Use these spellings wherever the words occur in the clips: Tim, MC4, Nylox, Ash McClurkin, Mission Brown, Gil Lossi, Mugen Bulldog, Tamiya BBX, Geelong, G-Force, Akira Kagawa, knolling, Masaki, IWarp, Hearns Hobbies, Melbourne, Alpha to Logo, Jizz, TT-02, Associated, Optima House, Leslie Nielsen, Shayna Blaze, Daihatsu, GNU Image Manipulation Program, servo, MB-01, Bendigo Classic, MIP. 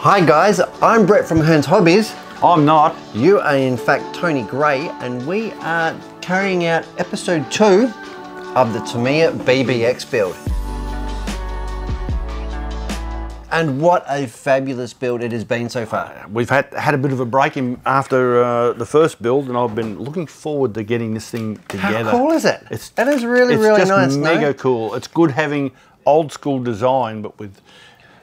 Hi guys, I'm Brett from Hearns Hobbies. I'm not. You are in fact Tony Gray, and we are carrying out episode 2 of the Tamiya BBX build. And what a fabulous build it has been so far. We've had a bit of a break in after the first build, and I've been looking forward to getting this thing together. How cool is it? That is really, really nice. It's just mega cool. It's good having old school design, but with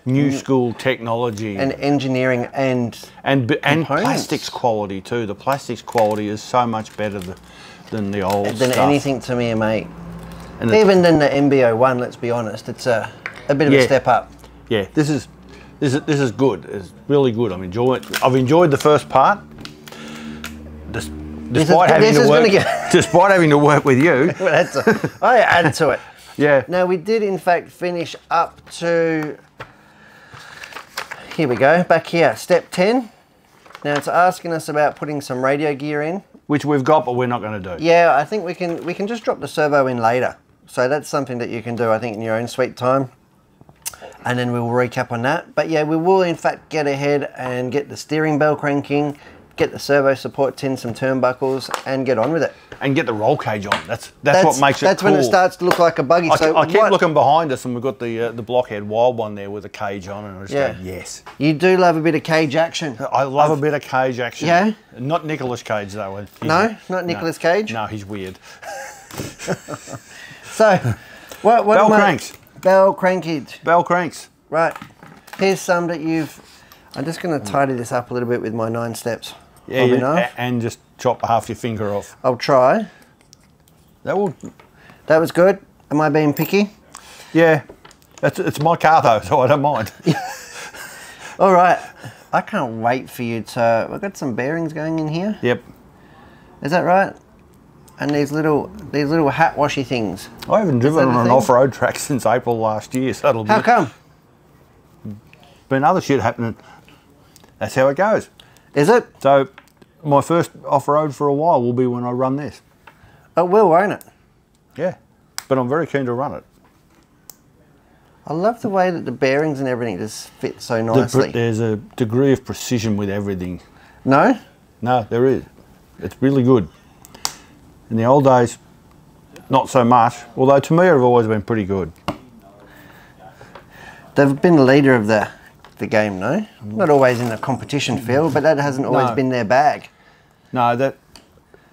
new school technology. And engineering and plastics quality too. The plastics quality is so much better than the old stuff. Than anything to me, mate. And even than the MB-01, let's be honest, it's a bit of a step up. Yeah, this is good. It's really good. I've enjoyed the first part. Despite having to work with you. Well, I add to it. Yeah. Now we did in fact finish up to, here we go, back here, step 10. Now it's asking us about putting some radio gear in. Which we've got, but we're not going to do. Yeah, I think we can just drop the servo in later. So that's something that you can do, I think, in your own sweet time. And then we'll recap on that. But yeah, we will in fact get ahead and get the steering bell cranking, get the servo supports in, some turnbuckles, and get on with it. And get the roll cage on. That's what makes it cool. That's when it starts to look like a buggy. I keep looking behind us, and we've got the blockhead wild one there with a cage on, and I just go, yes. You do love a bit of cage action. I love a bit of cage action. Yeah? Not Nicolas Cage, though. Not Nicolas Cage? No, he's weird. So, what bell cranks. Bell crankage. Bell cranks. Right. Here's some that you've... I'm just going to tidy this up a little bit with my 9 steps. Yeah, and just chop half your finger off. I'll try. That was good. Am I being picky? Yeah. It's my car though, so I don't mind. All right. I can't wait for you to... We've got some bearings going in here. Yep. Is that right? And these little hat washy things. I haven't driven on an off-road track since April last year, so that'll be... How come? Been other shit happening. That's how it goes. Is it? So, my first off-road for a while will be when I run this. It will, won't it? Yeah, but I'm very keen to run it. I love the way that the bearings and everything just fit so nicely. There's a degree of precision with everything. No? No, there is. It's really good. In the old days, not so much, although Tamiya have always been pretty good. They've been the leader of the game, no? Not always in the competition field, but that hasn't always been their bag. No,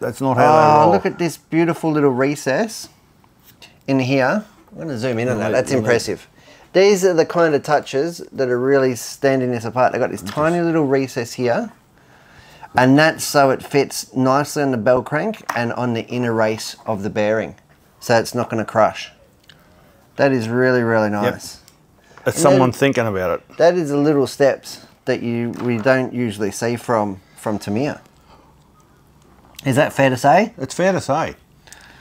that's not how they roll. Look at this beautiful little recess in here. I'm going to zoom in on that. That's impressive. These are the kind of touches that are really standing this apart. They've got this tiny little recess here, and that's so it fits nicely on the bell crank and on the inner race of the bearing, so it's not going to crush. That is really, really nice. Yep. That's someone thinking about it. That is the little steps that we don't usually see from Tamiya. Is that fair to say? It's fair to say.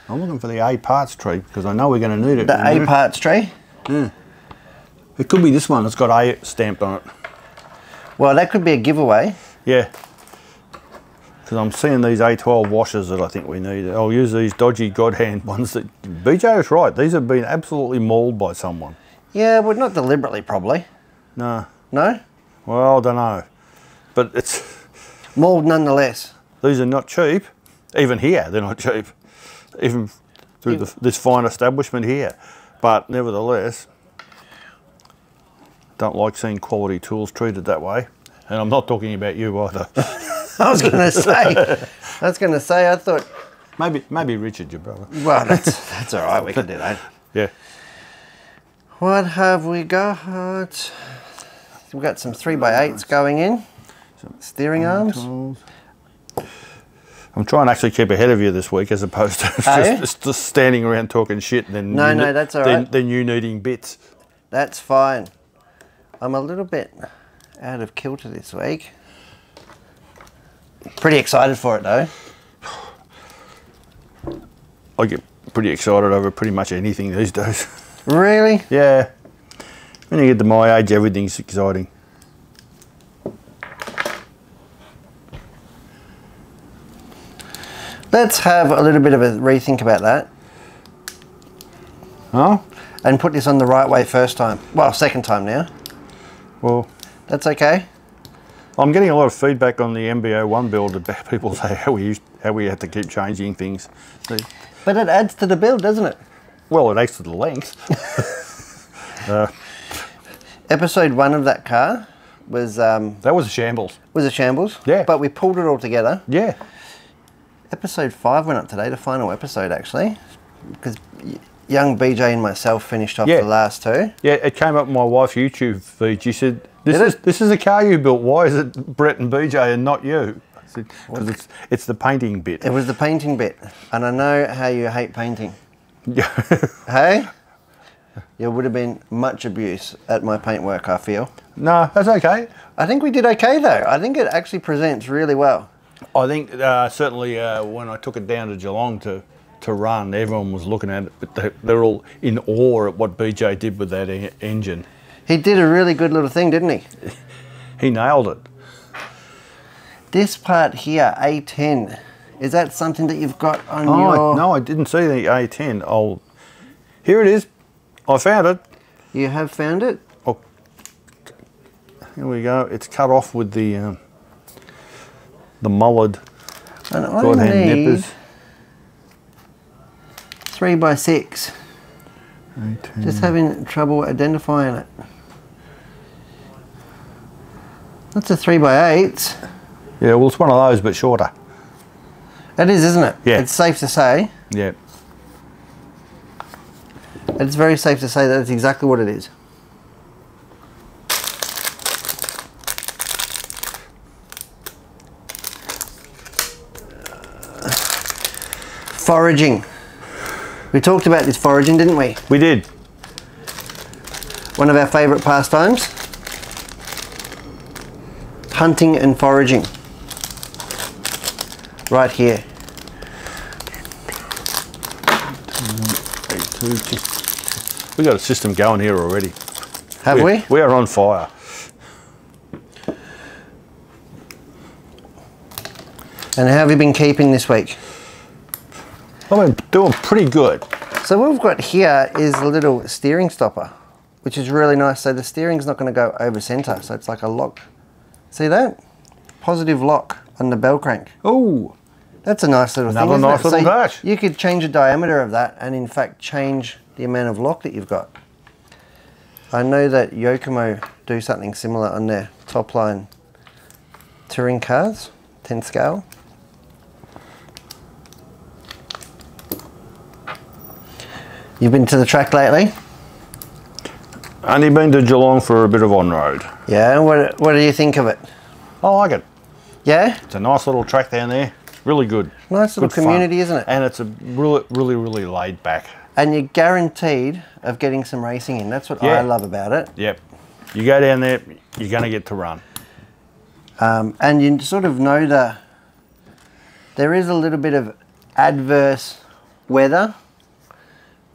I'm looking for the A parts tree because I know we're going to need it. The A parts tree? Yeah. It could be this one that's got A stamped on it. Well, that could be a giveaway. Yeah. Because I'm seeing these A12 washers that I think we need. I'll use these dodgy God Hand ones that... BJ is right. These have been absolutely mauled by someone. Yeah, but not deliberately, probably. No. No? Well, I don't know. But it's... Mauled nonetheless. These are not cheap. Even here, they're not cheap. Even through this fine establishment here. But nevertheless, don't like seeing quality tools treated that way. And I'm not talking about you either. I was going to say, I thought... Maybe Richard, your brother. Well, that's all right, we can do that. Yeah. What have we got? We've got some 3x8s going in. Some steering arms. Tools. I'm trying to actually keep ahead of you this week as opposed to just standing around talking shit and then... No, that's all right. Then you needing bits. That's fine. I'm a little bit out of kilter this week. Pretty excited for it though. I get pretty excited over pretty much anything these days. Really? Yeah. When you get to my age, everything's exciting. Let's have a little bit of a rethink about that. Huh? And put this on the right way first time. Well, second time now. Well. That's okay. I'm getting a lot of feedback on the MB-01 build about people say how we had to keep changing things. But it adds to the build, doesn't it? Well, it adds to the length. Episode 1 of that car was... that was a shambles. Was a shambles? Yeah. But we pulled it all together. Yeah. Episode 5 went up today, the final episode actually, because young BJ and myself finished off the last two. Yeah, it came up on my wife's YouTube feed. She said, this is a car you built. Why is it Brett and BJ and not you? I said, because it's the painting bit. It was the painting bit. And I know how you hate painting. Hey? There would have been much abuse at my paintwork, I feel. No, that's okay. I think we did okay though. I think it actually presents really well. I think certainly when I took it down to Geelong to run, everyone was looking at it, but they're all in awe at what BJ did with that engine. He did a really good little thing, didn't he? He nailed it. This part here, A10, is that something that you've got on your... No, I didn't see the A10. Oh, here it is. I found it. You have found it? Oh, here we go. It's cut off with the mullered God Hand nippers. 3x6. 18. Just having trouble identifying it. That's a 3x8. Yeah, well, it's one of those, but shorter. It is, isn't it? Yeah. It's safe to say. Yeah. It's very safe to say that's exactly what it is. Foraging. We talked about this foraging, didn't we? We did. One of our favourite pastimes. Hunting and foraging. Right here. We've got a system going here already. Have we? We are on fire. And how have you been keeping this week? I've been doing pretty good. So what we've got here is a little steering stopper, which is really nice. So the steering's not going to go over centre, so it's like a lock. See that? Positive lock on the bell crank. Oh, that's a nice little thing. Another nice little touch. You could change the diameter of that, and in fact change the amount of lock that you've got. I know that Yokomo do something similar on their top line touring cars, 10 scale. You've been to the track lately? Only been to Geelong for a bit of on-road. Yeah, what do you think of it? I like it. Yeah? It's a nice little track down there. Really good. Nice little community, isn't it? And it's a really laid back. And you're guaranteed of getting some racing in. That's what I love about it. Yep. You go down there, you're going to get to run. And you sort of know there is a little bit of adverse weather.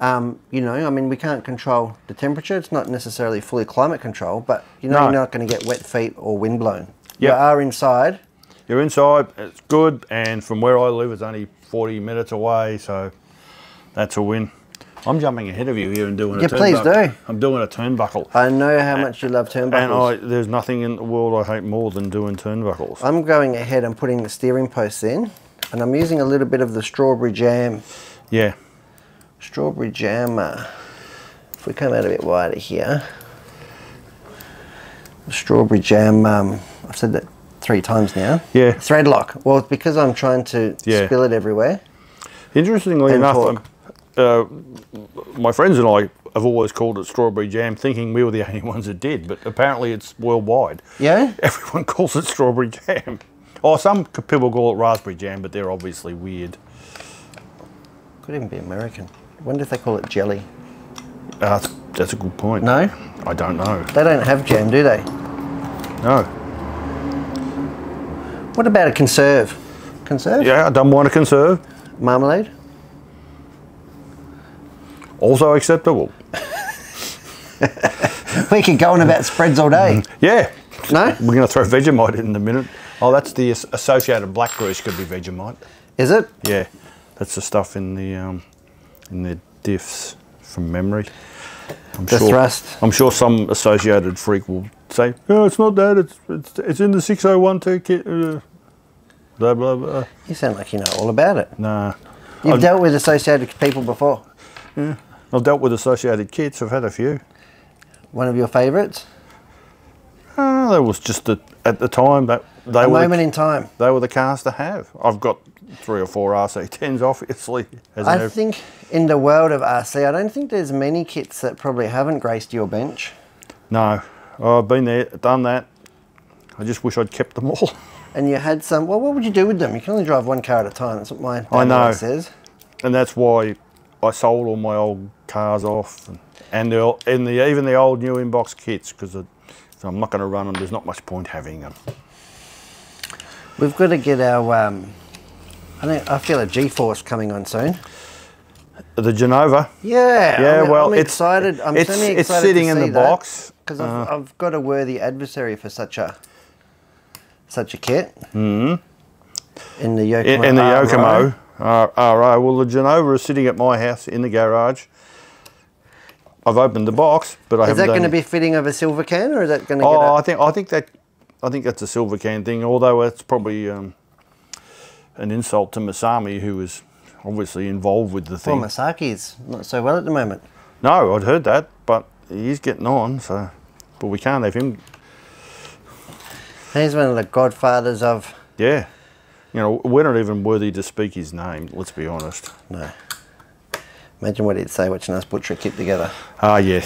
You know, I mean, we can't control the temperature. It's not necessarily fully climate control, but you know, you're not going to get wet feet or wind blown. Yep. You are inside. You're inside. It's good. And from where I live, it's only 40 minutes away. So that's a win. I'm jumping ahead of you here and doing a turnbuckle. Yeah, please do. I'm doing a turnbuckle. I know how much you love turnbuckles. And there's nothing in the world I hate more than doing turnbuckles. I'm going ahead and putting the steering posts in, and I'm using a little bit of the strawberry jam. Yeah. Strawberry jammer. If we come out a bit wider here, strawberry jam. I've said that 3 times now. Yeah. Threadlock. Well, it's because I'm trying to spill it everywhere. Interestingly enough, my friends and I have always called it strawberry jam, thinking we were the only ones that did. But apparently, it's worldwide. Yeah. Everyone calls it strawberry jam. Or some people call it raspberry jam, but they're obviously weird. Could even be American. I wonder if they call it jelly. That's a good point. No? I don't know. They don't have jam, do they? No. What about a conserve? Conserve? Yeah, I don't want a conserve. Marmalade? Also acceptable. We could go on about spreads all day. Yeah. No? We're going to throw Vegemite in a minute. Oh, that's the Associated black grease could be Vegemite. Is it? Yeah. That's the stuff in the diffs from memory. I'm sure some Associated freak will say, oh, it's not that, it's in the 601 kit, blah, blah, blah. You sound like you know all about it. Nah. You've dealt with Associated people before. Yeah, I've dealt with Associated kits, I've had a few. One of your favourites? That was just at the time that they were. A moment in time. They were the cars to have. I've got 3 or 4 RC10s, obviously. I think in the world of RC, I don't think there's many kits that probably haven't graced your bench. No, I've been there, done that. I just wish I'd kept them all. And you had some. Well, what would you do with them? You can only drive one car at a time. That's what my dad says. And that's why I sold all my old cars off, and even the old new inbox kits, because I'm not going to run them. There's not much point having them. We've got to get our. I feel a G-Force coming on soon. The Genova. Yeah. Yeah. I'm excited. It's sitting in the box because I've got a worthy adversary for such a kit. Mm-hmm. In the Yokomo. In the Yokomo. RO. Well, the Genova is sitting at my house in the garage. I've opened the box, but I haven't. Is that going to be fitting of a silver can, or is that going to? Oh, I think that's a silver can thing. Although it's probably an insult to Masami, who is obviously involved with the thing. Well, Masaki's not so well at the moment. No, I'd heard that, but he's getting on. So, but we can't have him. He's one of the godfathers of. Yeah. You know, we're not even worthy to speak his name, let's be honest. No. Imagine what he'd say watching us butcher a kit together. Ah, yeah.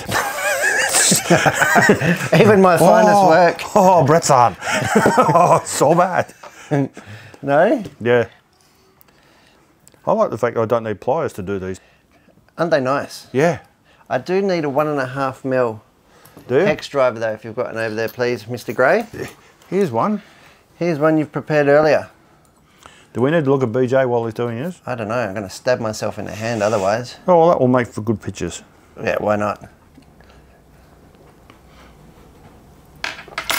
Even my finest work. Oh, Brett's on. Oh, so bad. No? Yeah. I like the fact that I don't need pliers to do these. Aren't they nice? Yeah. I do need a 1.5mm hex driver, though, if you've got one over there, please, Mr. Gray. Yeah. Here's one. Here's one you've prepared earlier. Do we need to look at BJ while he's doing his? I don't know. I'm going to stab myself in the hand otherwise. Oh, well, that will make for good pictures. Yeah, why not?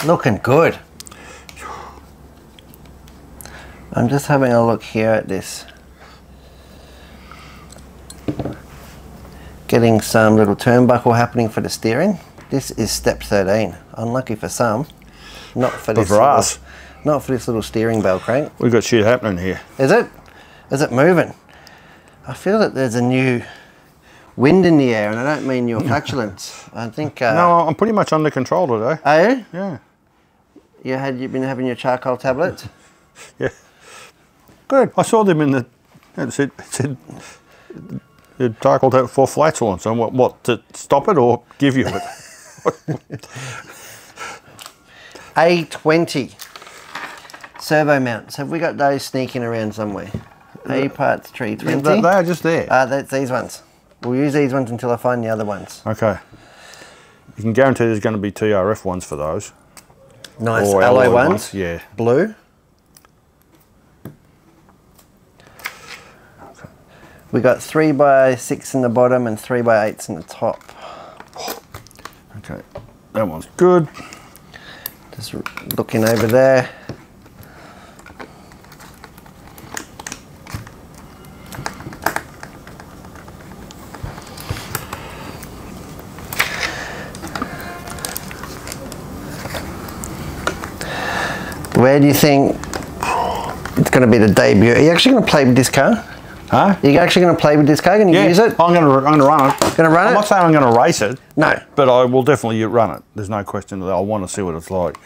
Looking good. I'm just having a look here at this. Getting some little turnbuckle happening for the steering. This is step 13. Unlucky for some. Not for this. But for us. Not for this little steering bell crank. We've got shit happening here. Is it? Is it moving? I feel that there's a new wind in the air, and I don't mean your flatulence. I think... no, I'm pretty much under control today. Are you? Yeah. You've been having your charcoal tablets? Yeah. Good. I saw them in the... It said charcoal tablet for flatulence. And what, to stop it or give you it? A20. Servo mounts. Have we got those sneaking around somewhere? A parts 320. Yeah, they are just there. That's these ones. We'll use these ones until I find the other ones. Okay. You can guarantee there's going to be TRF ones for those. Nice. Or alloy ones. Yeah. Blue. Okay. We got 3x6 in the bottom and 3x8s in the top. Okay. That one's good. Just looking over there. Where do you think it's going to be the debut? Are you actually going to play with this car? Huh? Are you actually going to play with this car? Can you use it? I'm going to run it. Going to run it? I'm not saying I'm going to race it. No. But I will definitely run it. There's no question that I want to see what it's like.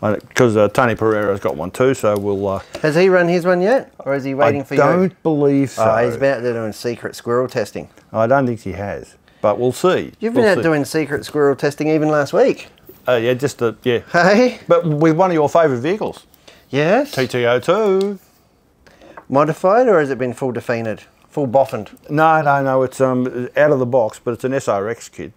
Because Tony Pereira's got one too, so we'll... Has he run his one yet? Or is he waiting for you? I don't believe so. Oh, he's about there doing secret squirrel testing. I don't think he has. But we'll see. You've been out doing secret squirrel testing even last week. Yeah, just a, yeah. Hey? But with one of your favourite vehicles. Yes. TT-02. Modified, or has it been full defeated? Full boffined? No, it's out of the box, but it's an SRX kit.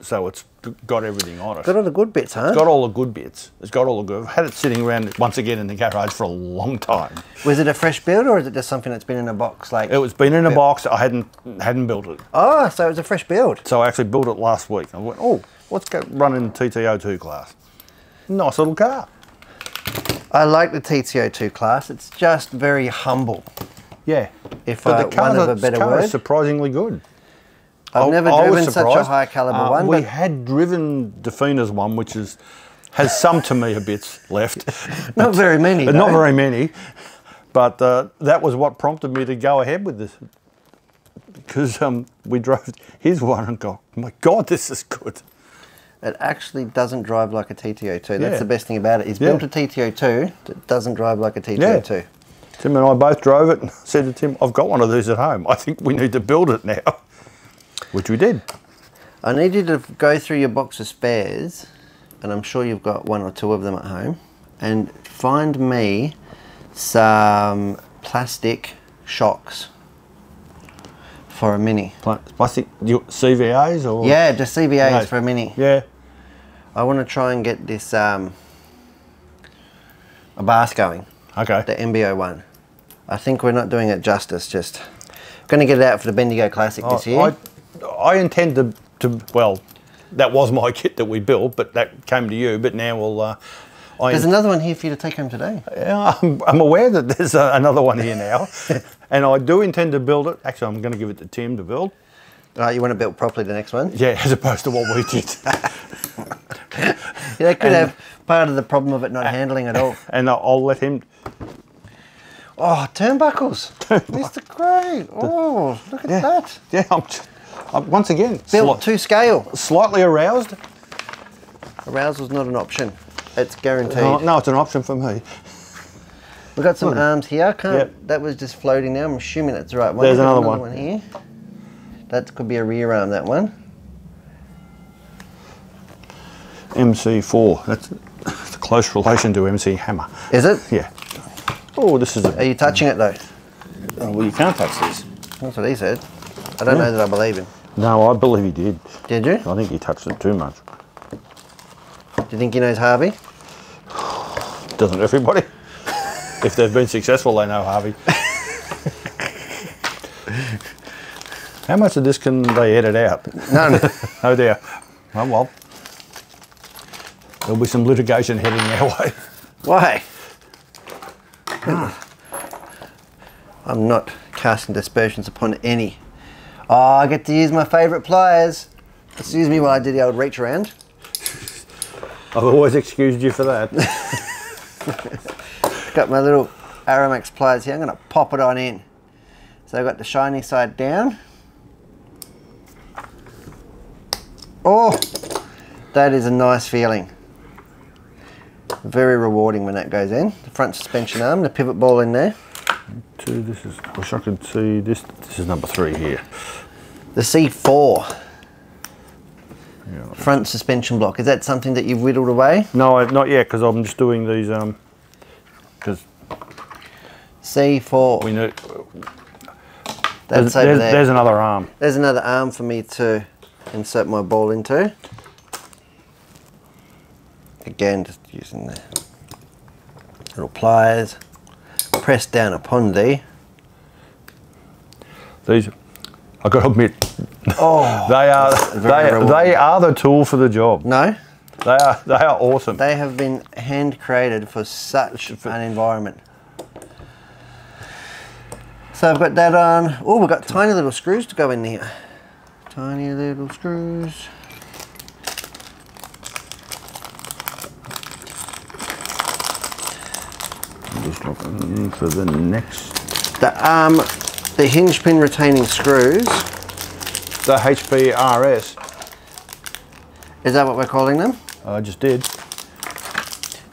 So it's got everything on it. Got all the good bits, huh? It's got all the good bits. It's got all the good. I've had it sitting around once again in the garage for a long time. Was it a fresh build, or is it just something that's been in a box? Like it was been in a box. I hadn't built it. Oh, so it was a fresh build. So I actually built it last week. I went, oh, let's go run in TT-02 class. Nice little car. I like the TT-02 class. It's just very humble. Yeah. If I want of a better word. The car is surprisingly good. I've never driven such a high caliber one. We had driven Defina's one, which is has some Tamiya bits left. Not very many. But not very many. But that was what prompted me to go ahead with this. Because we drove his one and go, oh my God, this is good. It actually doesn't drive like a TT-02. Yeah. That's the best thing about it. He's built a TT-02 that doesn't drive like a TT-02. Yeah. Tim and I both drove it and said to Tim, I've got one of these at home. I think we need to build it now, which we did. I need you to go through your box of spares, and I'm sure you've got one or two of them at home, and find me some plastic shocks for a Mini. Plastic CVAs or? Yeah, just CVAs for a Mini. Yeah. I want to try and get this a bass going. Okay. The MB-01. I think we're not doing it justice. Just going to get it out for the Bendigo Classic this year. I intend to, well, that was my kit that we built, but that came to you, but now we'll... there's another one here for you to take home today. Yeah, I'm aware that there's another one here now, and I do intend to build it. Actually, I'm going to give it to Tim to build. All right, you want to build properly the next one? Yeah, as opposed to what we did. That could have part of the problem of it not handling at all. And I'll let him... Oh, turnbuckles. Mr. Gray. Oh, look at that. Yeah, I'm just... once again, built to scale. Slightly aroused. Arousal's not an option. It's guaranteed. No, it's an option for me. We've got some arms here. That was just floating now. I'm assuming that's the right one. There's another one here. That could be a rear arm, that one. MC4. That's a close relation to MC Hammer. Is it? Yeah. Oh, this is Are you touching it, though? Oh, well, you can't touch this. That's what he said. I don't know that I believe him. No, I believe he did. Did you? I think he touched it too much. Do you think he knows Harvey? Doesn't everybody? If they've been successful, they know Harvey. How much of this can they edit out? None. Oh dear. Oh well. There'll be some litigation heading our way. Why? I'm not casting dispersions upon any. Oh, I get to use my favourite pliers. Excuse me while I do the old reach around. I've always excused you for that. Got my little Aramax pliers here. I'm going to pop it on in. So I've got the shiny side down. Oh, that is a nice feeling. Very rewarding when that goes in. The front suspension arm, the pivot ball in there. Two, this is, I wish I could see this. This is number 3 here. The C4 front suspension block. Is that something that you've whittled away? No, not yet, because I'm just doing these. Because C4. We know. That's over there. There's another arm. There's another arm for me to insert my ball into. Again, just using the little pliers. Press down upon these. I've got to admit, they are the tool for the job. No, they are awesome. They have been hand created for such an environment. So I've got that on. Oh, we've got tiny little screws to go in here. Tiny little screws. Just looking for the next. The hinge pin retaining screws. The HPRS. Is that what we're calling them? I just did.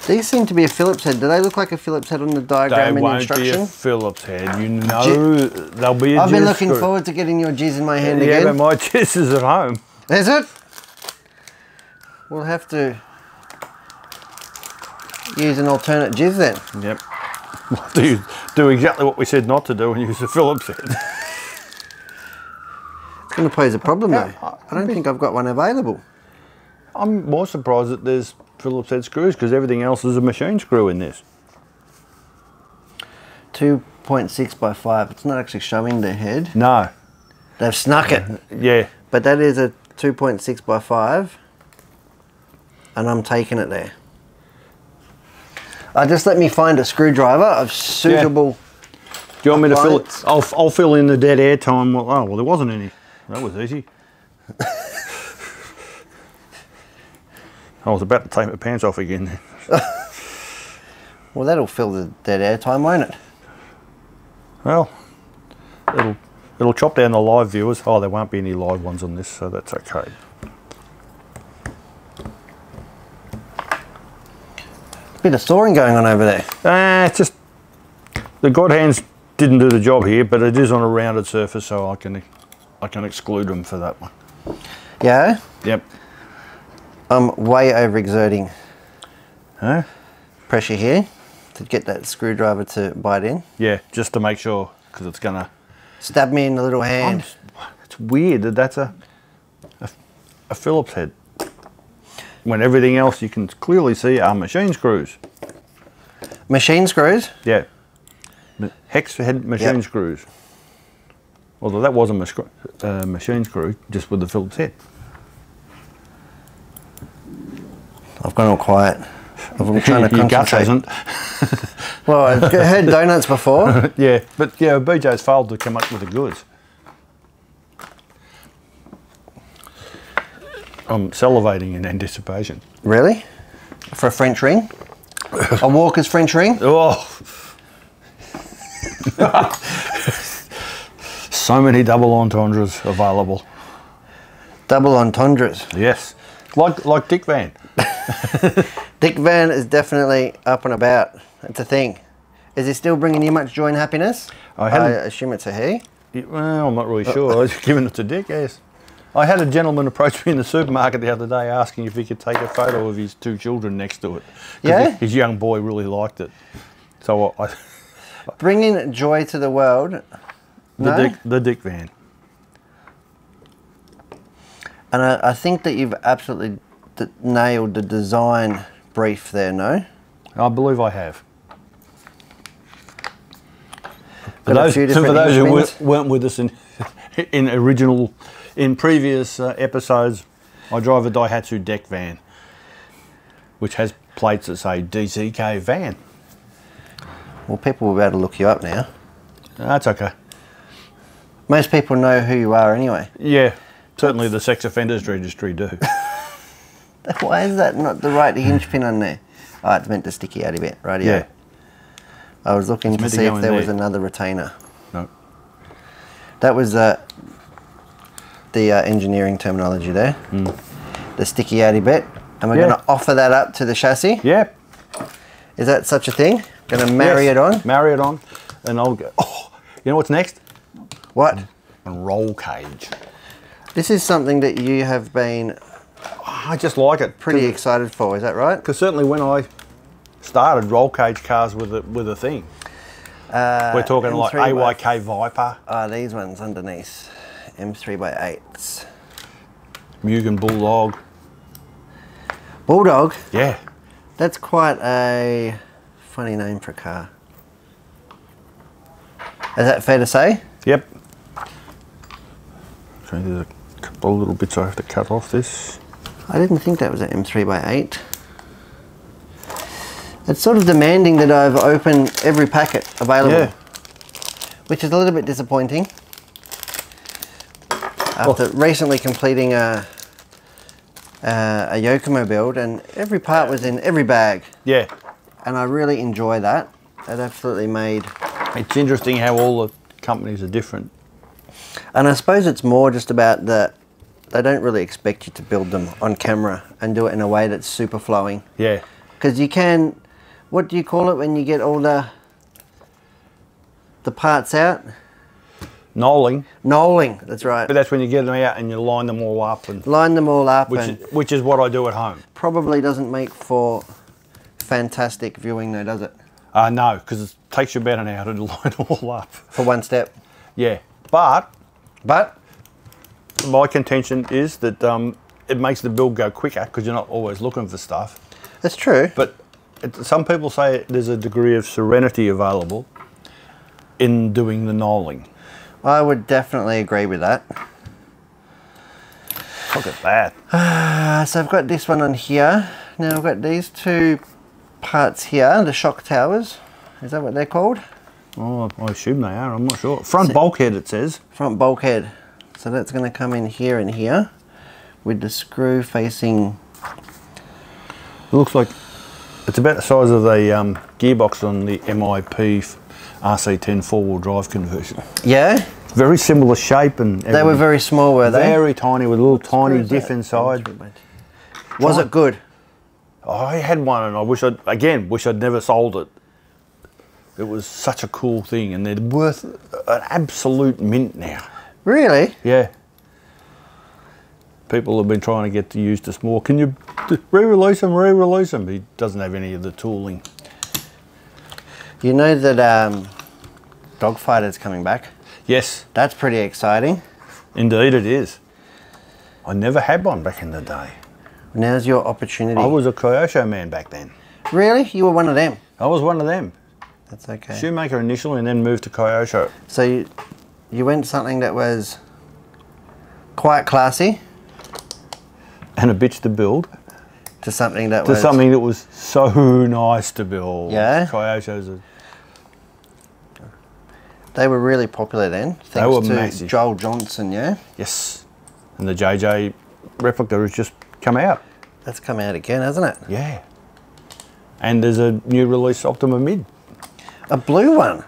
These seem to be a Phillips head. Do they look like a Phillips head on the diagram in the instruction? They won't be a Phillips head. You know they'll be a Jizz. I've been looking forward to getting your Jizz in my hand again. Yeah, but my Jizz is at home. Is it? We'll have to use an alternate Jizz then. Yep. Do exactly what we said not to do and use the Phillips head. It's going to pose a problem though. I don't think I've got one available. I'm more surprised that there's Phillips head screws because everything else is a machine screw in this. 2.6 by 5. It's not actually showing the head. No. They've snuck it. Yeah. But that is a 2.6 by 5 and I'm taking it there. Just let me find a screwdriver of suitable. Do you want me to fill it? I'll fill in the dead air time. Well, oh, well, there wasn't any. That was easy. I was about to take my pants off again. Well, that'll fill the dead air time, won't it? Well, it'll chop down the live viewers. Oh, there won't be any live ones on this, so that's okay. Bit of thawing going on over there. It's just the God Hands didn't do the job here, but it is on a rounded surface, so I can exclude them for that one. Yeah? Yep. I'm way overexerting pressure here to get that screwdriver to bite in. Yeah, just to make sure, because it's gonna stab me in the little hand. It's weird that that's a Phillips head. When everything else you can clearly see are machine screws. Machine screws? Yeah. Hex head machine screws. Although that wasn't a machine screw, just with the Phillips head. I've gone all quiet. I've been trying to Your gut hasn't. Well, I've had donuts before. Yeah, but yeah, BJ's failed to come up with the goods. I'm salivating in anticipation. Really? For a French ring? A Walker's French ring? Oh! So many double entendres available. Double entendres? Yes. Like Dick Van. Dick Van is definitely up and about. It's a thing. Is he still bringing you much joy and happiness? I assume it's a he? Well, I'm not really sure. I was giving it to Dick, yes. I had a gentleman approach me in the supermarket the other day asking if he could take a photo of his two children next to it. Yeah? His young boy really liked it. So I... Bringing joy to the world. The Dick Van. And I think that you've absolutely nailed the design brief there, no? I believe I have. For those who weren't with us in previous episodes, I drive a Daihatsu deck van, which has plates that say DCK van. Well, people will be able to look you up now. That's okay. Most people know who you are anyway. Yeah, certainly the Sex Offenders Registry do. Why is that not the right hinge pin on there? Oh, it's meant to sticky out a bit, right? Yeah. I was looking to see if there was another retainer. No. That was... The engineering terminology there, the sticky outy bit, and we're going to offer that up to the chassis. Yeah, is that such a thing? Going to marry it on, and I'll go. Oh, you know what's next? What? A roll cage. This is something that you have been. I just like it. Pretty excited for. Is that right? Because certainly when I started, roll cage cars with a thing. We're talking like AYK Viper. Oh, these ones underneath. M3x8s. Mugen Bulldog. Bulldog? Yeah. That's quite a funny name for a car. Is that fair to say? Yep. So there's a couple of little bits I have to cut off this. I didn't think that was an M3x8. It's sort of demanding that I've opened every packet available. Yeah. Which is a little bit disappointing. After recently completing a Yokomo build, and every part was in every bag. Yeah. And I really enjoy that. That absolutely made... It's interesting how all the companies are different. And I suppose it's more just about that they don't really expect you to build them on camera and do it in a way that's super flowing. Yeah. Because you can... What do you call it when you get all the parts out? Knolling. Knolling, that's right. But that's when you get them out and you line them all up. And line them all up. Which is what I do at home. Probably doesn't make for fantastic viewing though, does it? No, because it takes you about an hour to line all up. For one step? Yeah. But my contention is that it makes the build go quicker because you're not always looking for stuff. That's true. But some people say there's a degree of serenity available in doing the knolling. I would definitely agree with that. Look at that. So I've got this one on here. Now I've got these two parts here, the shock towers. Is that what they're called? Oh, I assume they are. I'm not sure. Front bulkhead, it says. Front bulkhead. So that's going to come in here and here with the screw facing It looks like it's about the size of the gearbox on the MIP RC10 four-wheel drive conversion. Yeah? Very similar shape and everything. They were very small, were they? Very tiny, with a little tiny diff inside. Was it good? I had one and I wish I'd, again, wish I'd never sold it. It was such a cool thing and they're worth an absolute mint now. Really? Yeah. People have been trying to get to use this more. Can you re-release them, re-release them? He doesn't have any of the tooling. You know that Dogfighter's coming back? Yes. That's pretty exciting. Indeed it is. I never had one back in the day. Now's your opportunity. I was a Kyosho man back then. Really? You were one of them? I was one of them. That's okay. Schumacher initially and then moved to Kyosho. So you went something that was quite classy. And a bitch to build. To something that was... To something that was so nice to build. Yeah? Kyosho's a... They were really popular then. They were massive. Joel Johnson, yeah? Yes. And the JJ replica has just come out. That's come out again, hasn't it? Yeah. And there's a new release Optima Mid. A blue one?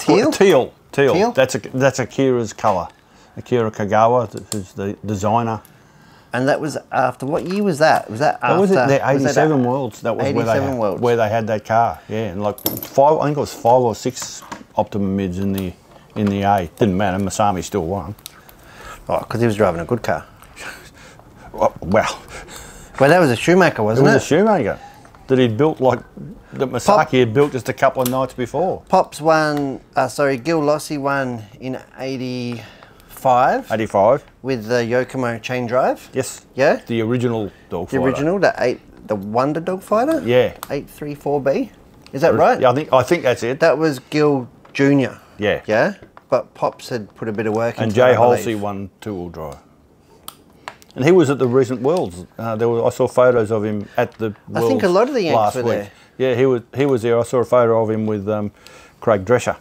Teal? Teal. Teal. That's Akira's colour. Akira Kagawa, who's the designer. And that was after, what year was that? Was that after? Was it the 87 Worlds? That was 87 Worlds. Where they had that car, yeah. And like five, I think it was 5 or 6 Optima Mids in the A. Didn't matter, Masami still won. Oh, because he was driving a good car. Well, well, that was a Schumacher, wasn't it? It was a Schumacher that he'd built, like, that Masaki had built just a couple of nights before. Pops won, sorry, Gil Lossi won in 80... 85 with the Yokomo chain drive. Yes. Yeah. The original Dogfighter. The original, the Wonder Dogfighter. Yeah. 834B. Is that right? Yeah, I think that's it. That was Gil Junior. Yeah. Yeah. But Pops had put a bit of work into it. And Jay Halsey won two-wheel drive. And he was at the recent Worlds. I saw photos of him at the Worlds. I think a lot of the Yanks were there. Yeah, he was there. I saw a photo of him with Craig Drescher.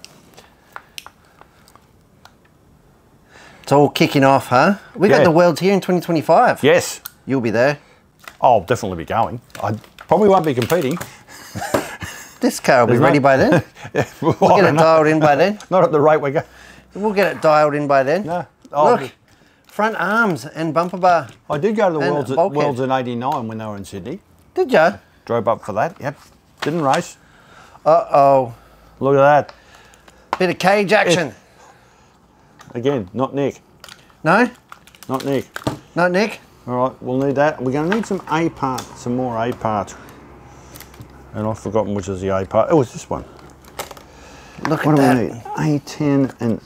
It's all kicking off, huh? We got the Worlds here in 2025. Yes. You'll be there. I'll definitely be going. I probably won't be competing. This car will be ready by then. Yeah, well, we'll get it dialed in by then. Not at the rate we're going. We'll get it dialed in by then. No. Look, front arms and bumper bar. I did go to the Worlds in 89 when they were in Sydney. Did you? Drove up for that, yep. Didn't race. Uh-oh. Look at that. Bit of cage action. Again, not Nick. No? Not Nick. Not Nick? All right, we'll need that. We're going to need some A parts, some more A parts. And I've forgotten which is the A part. Oh, it's this one. Look at that. What do we need? A10 and...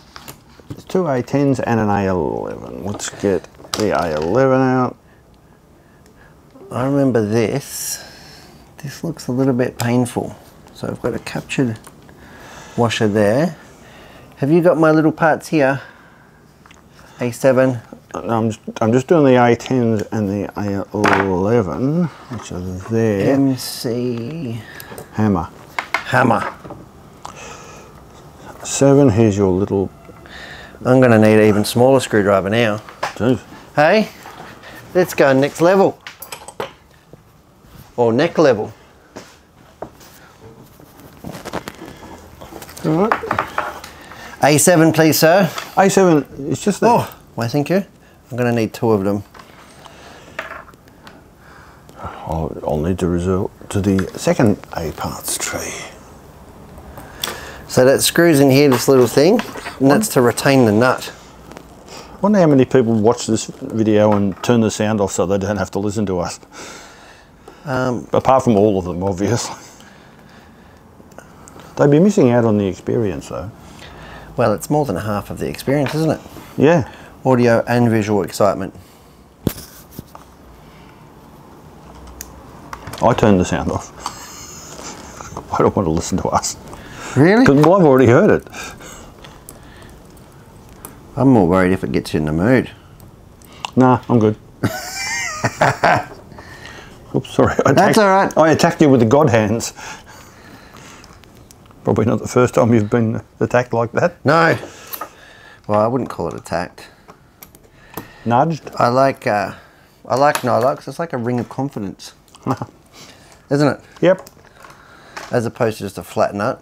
There's two A10s and an A11. Let's get the A11 out. I remember this. This looks a little bit painful. So I've got a captured washer there. Have you got my little parts here? A7. I'm just doing the A10s and the A11, which are there. MC... Hammer. Hammer. 7, here's your little... I'm going to need an even smaller screwdriver now. Dude. Hey, let's go next level. Or neck level. All right. A7, please, sir. A7, it's just that. Oh, why, thank you. I'm going to need two of them. I'll need to resort to the second A parts tray. So that screws in here, this little thing, and that's to retain the nut. I wonder how many people watch this video and turn the sound off so they don't have to listen to us. Apart from all of them, obviously. They'd be missing out on the experience, though. Well, it's more than half of the experience, isn't it? Yeah. Audio and visual excitement. I turned the sound off. I don't want to listen to us. Really? Because I've already heard it. I'm more worried if it gets you in the mood. Nah, I'm good. Oops, sorry. That's all right. I attacked you with the God Hands. Probably not the first time you've been attacked like that. No. Well, I wouldn't call it attacked. Nudged? I like Nylox. It's like a ring of confidence. isn't it? Yep. As opposed to just a flat nut,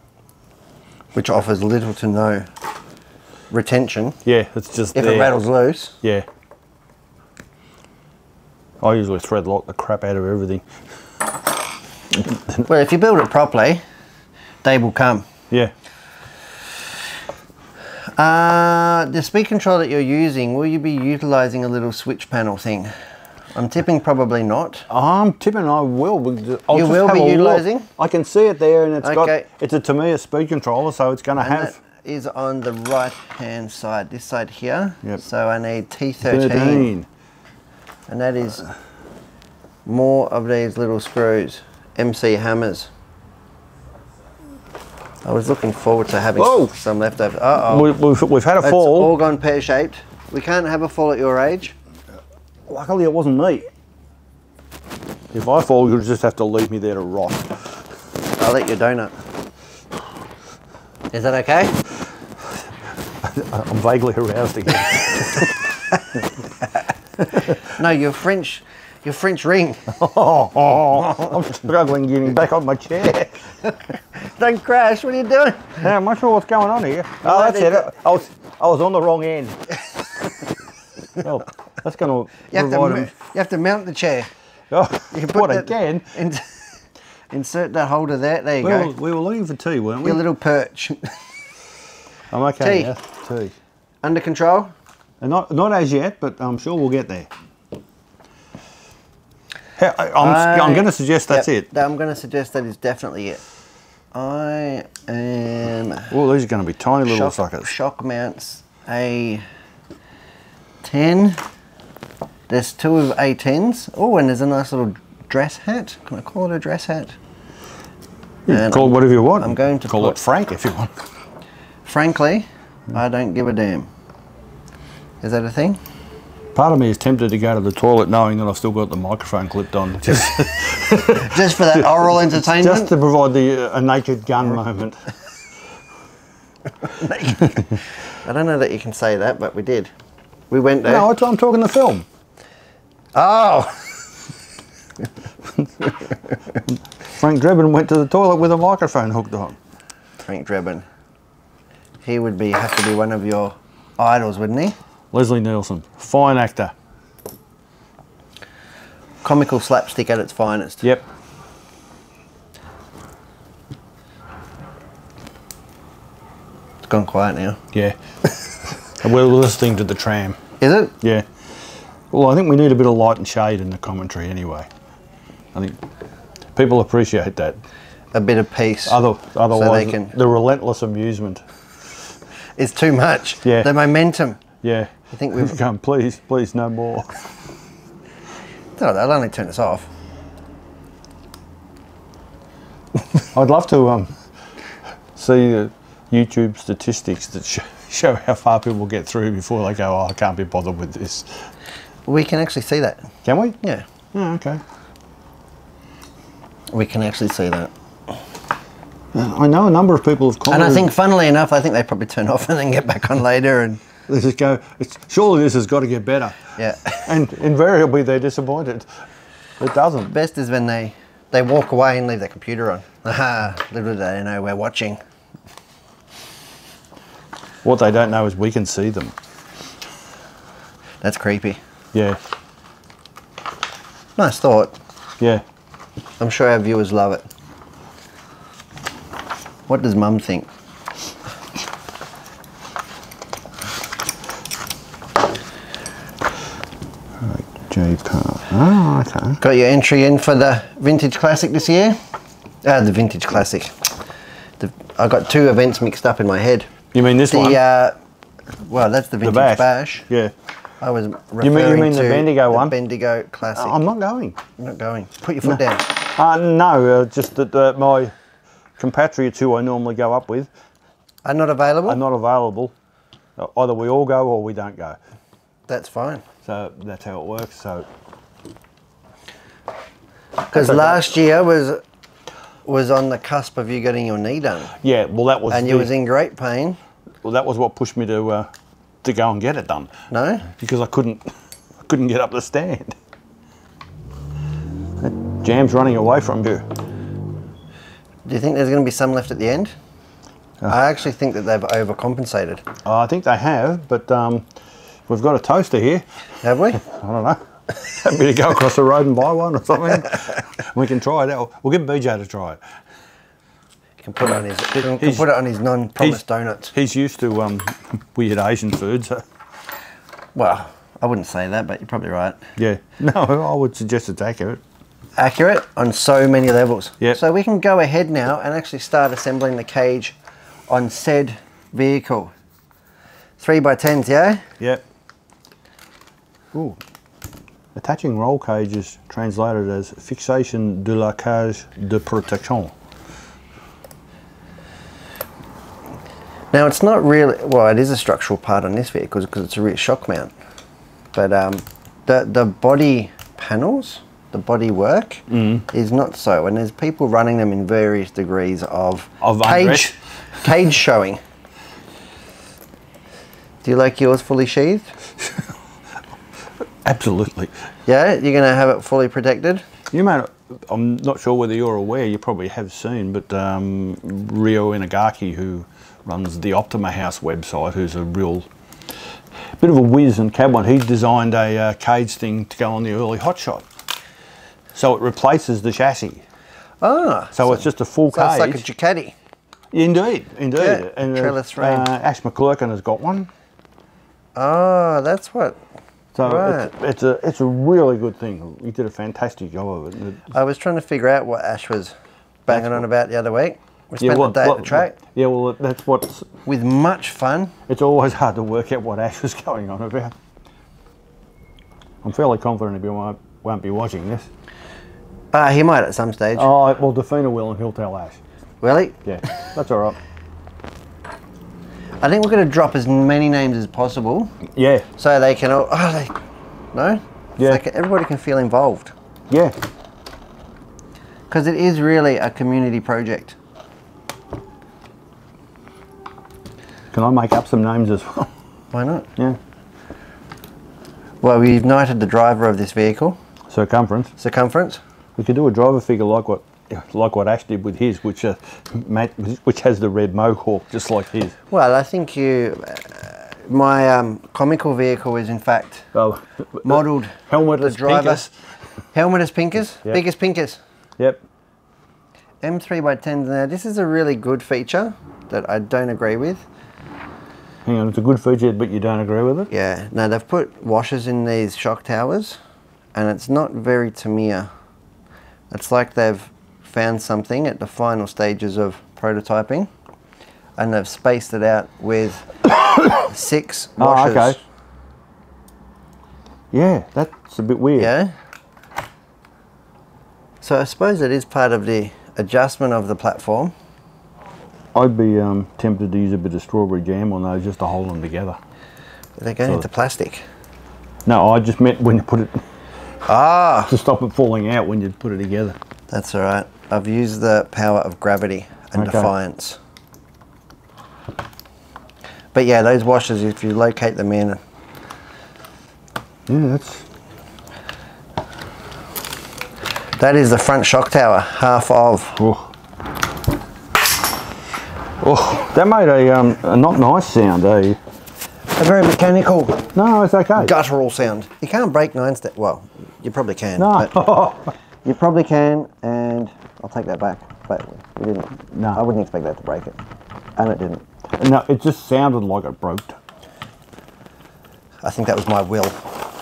which offers little to no retention. Yeah, it's just if there. It rattles loose. Yeah. I usually thread lock the crap out of everything. Well, if you build it properly, they will come. Yeah. The speed control that you're using, will you be utilising a little switch panel thing? I'm tipping probably not. I'm tipping I will. You will be utilising? I can see it there and it's okay. Got, it's a Tamiya speed controller, so it's going to have. That is on the right hand side, this side here. Yep. So I need T13. 13. And that is more of these little screws, MC hammers. I was looking forward to having some left over. Uh-oh. We've had a fall. It's all gone pear-shaped. We can't have a fall at your age. Luckily it wasn't me. If I fall, you'll just have to leave me there to rot. I'll eat your donut. Is that okay? I'm vaguely aroused again. No, your French ring. I'm struggling getting back on my chair. Don't crash, what are you doing? Yeah, I'm not sure what's going on here. Oh, that's it. I was on the wrong end. Oh. That's going to you have to mount the chair. Oh, you can put what again? Insert that holder there. There you go. We were looking for tea, weren't we? Your little perch. I'm okay. Tea. Now. Tea. Under control? And not as yet, but I'm sure we'll get there. I'm going to suggest that's it. I'm going to suggest that is definitely it. I am. Oh, these are going to be tiny little sockets. Shock mounts A10. There's two of A10s. Oh, and there's a nice little dress hat. Can I call it a dress hat? You can call it whatever you want. I'm going to call it Frank if you want. Frankly, I don't give a damn. Is that a thing? Part of me is tempted to go to the toilet knowing that I've still got the microphone clipped on. Just, just for that oral entertainment? Just to provide the a naked gun moment. I don't know that you can say that, but we did. We went there. No, I'm talking the film. Oh! Frank Drebin went to the toilet with a microphone hooked on. Frank Drebin. He would have to be one of your idols, wouldn't he? Leslie Nielsen, fine actor. Comical slapstick at its finest. Yep. It's gone quiet now. Yeah. We're listening to the tram. Is it? Yeah. Well, I think we need a bit of light and shade in the commentary anyway. I think people appreciate that. A bit of peace. Otherwise, so the relentless amusement is too much. Yeah. The momentum. Yeah. I think we've gone, please, please, no more. No, they'll only turn us off. I'd love to see the YouTube statistics that show how far people get through before they go, oh, I can't be bothered with this. We can actually see that. Can we? Yeah. Oh, okay. We can actually see that. I know a number of people have called. And I think, funnily enough, I think they probably turn off and then get back on later and... They just go, surely this has got to get better. Yeah. And invariably they're disappointed. It doesn't. The best is when they walk away and leave their computer on. Aha, little do they know we're watching. What they don't know is we can see them. That's creepy. Yeah. Nice thought. Yeah. I'm sure our viewers love it. What does Mum think? Oh, okay. Got your entry in for the Vintage Classic this year? The Vintage Classic. I got two events mixed up in my head. You mean this one? Well, that's the Vintage Bash. Yeah. I was referring you mean to the Bendigo one? Bendigo Classic. I'm not going. I'm not going. Put your foot down. No, just that my compatriots who I normally go up with are not available? Are not available. Either we all go or we don't go. That's fine. So that's how it works. So because last year was on the cusp of you getting your knee done. Yeah, well that was. And you was in great pain. Well, that was what pushed me to go and get it done. No, because I couldn't get up the stand. Jam's running away from you. Do you think there's going to be some left at the end? I actually think that they've overcompensated. I think they have, but we've got a toaster here. Have we? I don't know. Happy to go across the road and buy one or something. We can try it out. We'll give BJ to try it. Can put it on his, non-promised donuts. He's used to weird Asian food. So. Well, I wouldn't say that, but you're probably right. Yeah. No, I would suggest it's accurate. Accurate on so many levels. Yep. So we can go ahead now and actually start assembling the cage on said vehicle. 3x10s, yeah? Yep. Ooh. Attaching roll cage is translated as fixation de la cage de protection. Now it's not really, well it is a structural part on this vehicle because it's a rear shock mount. But the body panels, the body work is not so, and there's people running them in various degrees of cage showing. Do you like yours fully sheathed? Absolutely. Yeah, you're going to have it fully protected? You may not, I'm not sure whether you're aware, you probably have seen, but Rio Inagaki, who runs the Optima House website, who's a real bit of a whiz and cab one, he designed a cage thing to go on the early Hot Shot. So it replaces the chassis. Ah. So it's just a full cage. It's like a Ducati. Indeed, indeed. Yeah, and trellis frame. Ash McClurkin has got one. Oh, that's what. So right. it's a really good thing. He did a fantastic job of it. I was trying to figure out what Ash was banging on about the other week. We spent the day at the track. Yeah, well, that's what's... With much fun. It's always hard to work out what Ash was going on about. I'm fairly confident he won't be watching this. He might at some stage. Oh, well, Dafina will and he'll tell Ash. Will he? Yeah, that's all right. I think we're going to drop as many names as possible. Yeah. So they can all, yeah. Like everybody can feel involved. Yeah. Because it is really a community project. Can I make up some names as well? Why not? Yeah. Well, we've knighted the driver of this vehicle. Circumference. We could do a driver figure like what Ash did with his, which has the red mohawk just like his. Well, I think my comical vehicle is in fact modelled helmetless driver. Helmetless pinkers, yep. Biggest pinkers. Yep. M3x10s. Now this is a really good feature that I don't agree with. Hang on, it's a good feature, but you don't agree with it? Yeah. No, they've put washers in these shock towers, and it's not very Tamiya. It's like they've found something at the final stages of prototyping and they've spaced it out with 6 washers. Oh, okay. Yeah, that's a bit weird. Yeah. So I suppose it is part of the adjustment of the platform. I'd be tempted to use a bit of strawberry jam on those just to hold them together. But they're going into plastic. No, I just meant when you put it... Ah! To stop it falling out when you put it together. That's all right. I've used the power of gravity and defiance. But yeah, those washers, if you locate them in... Yeah, that's... That is the front shock tower, half of. Oh, oh that made a not nice sound, eh? A very mechanical. No, it's okay. Guttural sound. You can't break 9-step. Well, you probably can. No. But you probably can, and I'll take that back. But we didn't. No. I wouldn't expect that to break it, and it didn't. No, it just sounded like it broke. I think that was my will.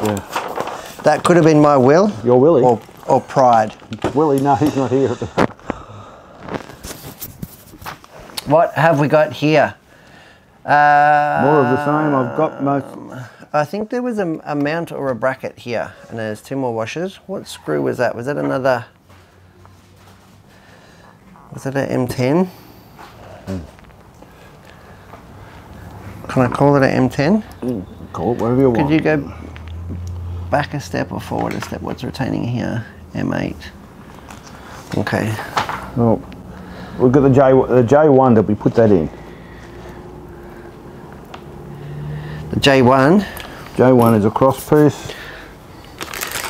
Yeah. That could have been my will. Your willy. Or pride. Willy, no, he's not here. What have we got here? More of the same. I've got most. I think there was a mount or a bracket here, and there's 2 more washers. What screw was that? Was that another? Was that an M10? Can I call it an M10? Call it whatever you want. Could you go back a step or forward a step? What's retaining here? M8. Okay. Well, we've got the J1. Did we put that in? The J1. J1 is a cross piece.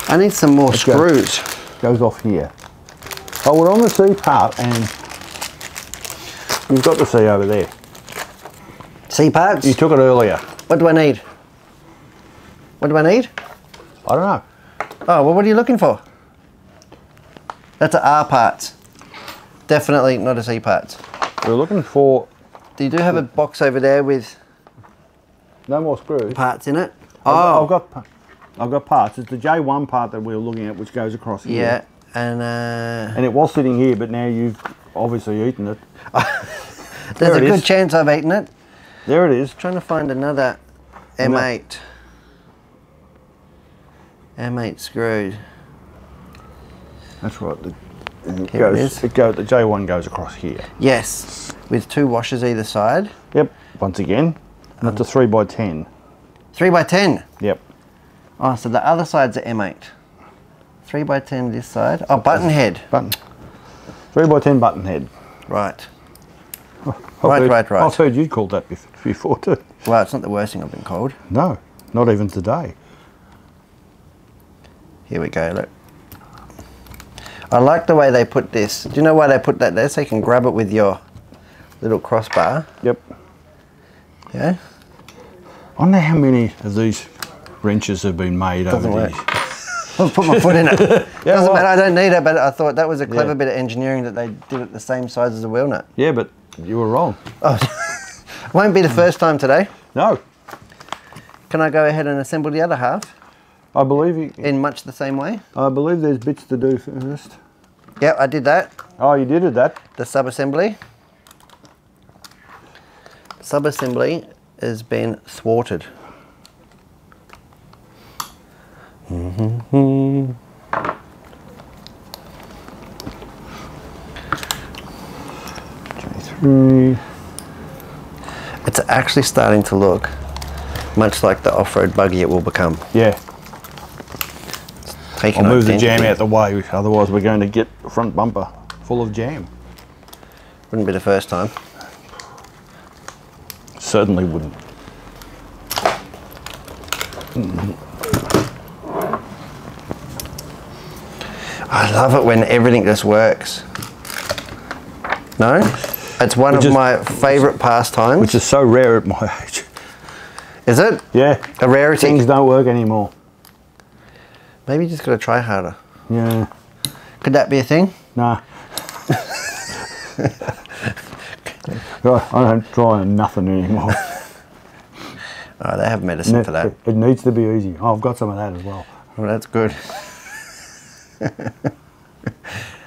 I need some more screws. Goes off here. But we're on the sea part, and you've got the sea over there. Sea parts? You took it earlier. What do I need? What do I need? I don't know. Oh, well, what are you looking for? That's an R part. Definitely not a C part. We're looking for... Do you do have a box over there with... No more screws. Parts in it? Oh. I've got parts. It's the J1 part that we were looking at, which goes across here. Yeah, and it was sitting here, but now you've obviously eaten it. There's a good chance I've eaten it. There it is. I'm trying to find another M8. M8 screws. That's right. The J1 goes across here. Yes, with two washers either side. Yep. Once again, that's a 3x10. 3x10. Yep. Oh, so the other side's an M8. 3x10 this side. Oh, button head. Button. 3x10 button head. Right. Right. I've heard you called that before too. Well, it's not the worst thing I've been called. No, not even today. Here we go. Look. I like the way they put this. Do you know why they put that there? So you can grab it with your little crossbar. Yep. Yeah. I wonder how many of these wrenches have been made over the years. I'll put my foot in it. Doesn't matter, I don't need it, but I thought that was a clever bit of engineering that they did it the same size as the wheel nut. Yeah, but you were wrong. Oh, won't be the first time today. No. Can I go ahead and assemble the other half? I believe you... In much the same way? I believe there's bits to do first. Yeah, I did that. Oh, you did that? The sub-assembly. Sub-assembly has been thwarted. Mm-hmm. J3. It's actually starting to look much like the off-road buggy it will become. Yeah. I'll move the jam out the way, otherwise we're going to get the front bumper full of jam. Wouldn't be the first time. Certainly wouldn't. I love it when everything just works. No? It's one of my favourite pastimes. Which is so rare at my age. Is it? Yeah. A rarity. Things don't work anymore. Maybe you just got to try harder. Yeah. Could that be a thing? Nah. I don't try nothing anymore. Oh, they have medicine for that. It needs to be easy. Oh, I've got some of that as well. Well, that's good.